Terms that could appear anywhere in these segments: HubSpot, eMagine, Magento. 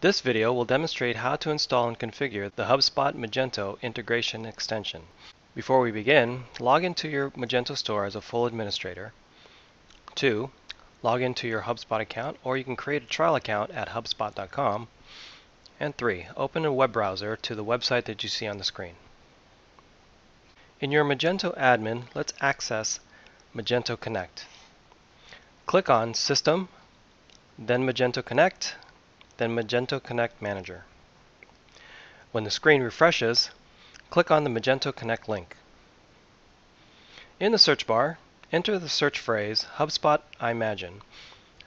This video will demonstrate how to install and configure the HubSpot Magento integration extension. Before we begin, log into your Magento store as a full administrator. 2. Log into your HubSpot account, or you can create a trial account at HubSpot.com. And 3. Open a web browser to the website that you see on the screen. In your Magento admin, let's access Magento Connect. Click on System, then Magento Connect, then Magento Connect Manager. When the screen refreshes, click on the Magento Connect link. In the search bar, enter the search phrase HubSpot eMagine,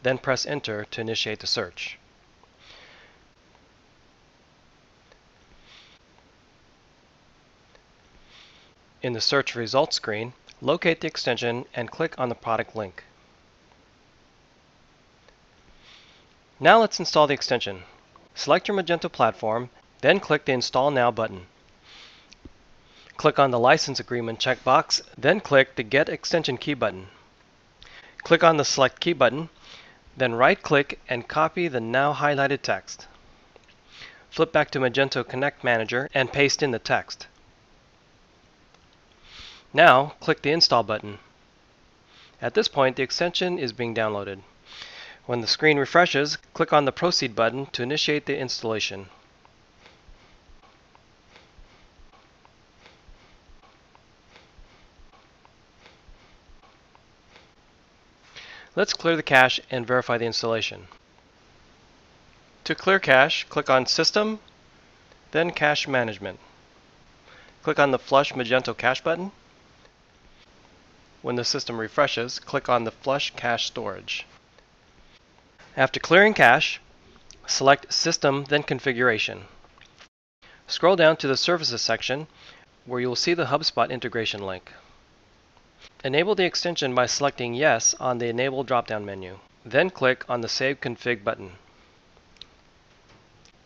then press Enter to initiate the search. In the search results screen, locate the extension and click on the product link. Now let's install the extension. Select your Magento platform, then click the Install Now button. Click on the License Agreement checkbox, then click the Get Extension Key button. Click on the Select Key button, then right-click and copy the now highlighted text. Flip back to Magento Connect Manager and paste in the text. Now, click the Install button. At this point, the extension is being downloaded. When the screen refreshes, click on the Proceed button to initiate the installation. Let's clear the cache and verify the installation. To clear cache, click on System, then Cache Management. Click on the Flush Magento Cache button. When the system refreshes, click on the Flush Cache Storage. After clearing cache, select System, then Configuration. Scroll down to the Services section, where you will see the HubSpot integration link. Enable the extension by selecting Yes on the Enable drop-down menu. Then click on the Save Config button.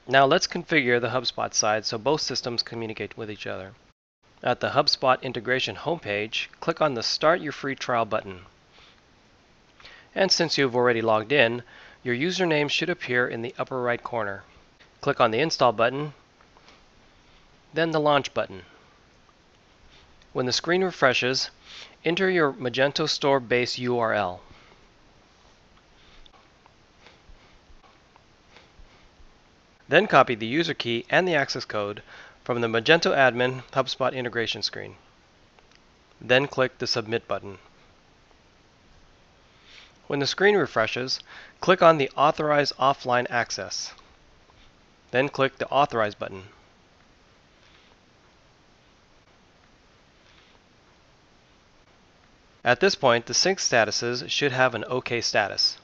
Now let's configure the HubSpot side so both systems communicate with each other. At the HubSpot integration homepage, click on the Start Your Free Trial button. And since you've already logged in, your username should appear in the upper right corner. Click on the Install button, then the Launch button. When the screen refreshes, enter your Magento Store base URL. Then copy the user key and the access code from the Magento Admin HubSpot integration screen. Then click the Submit button. When the screen refreshes, click on the Authorize Offline Access. Then click the Authorize button. At this point, the sync statuses should have an OK status.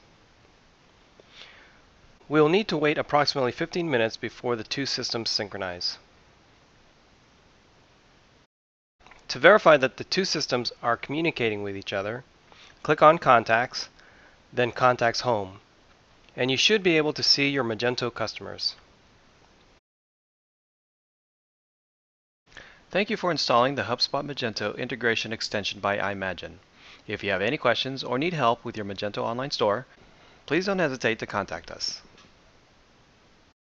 We will need to wait approximately 15 minutes before the two systems synchronize. To verify that the two systems are communicating with each other, click on Contacts, then Contacts Home, and you should be able to see your Magento customers. Thank you for installing the HubSpot Magento Integration Extension by eMagine. If you have any questions or need help with your Magento Online Store, please don't hesitate to contact us.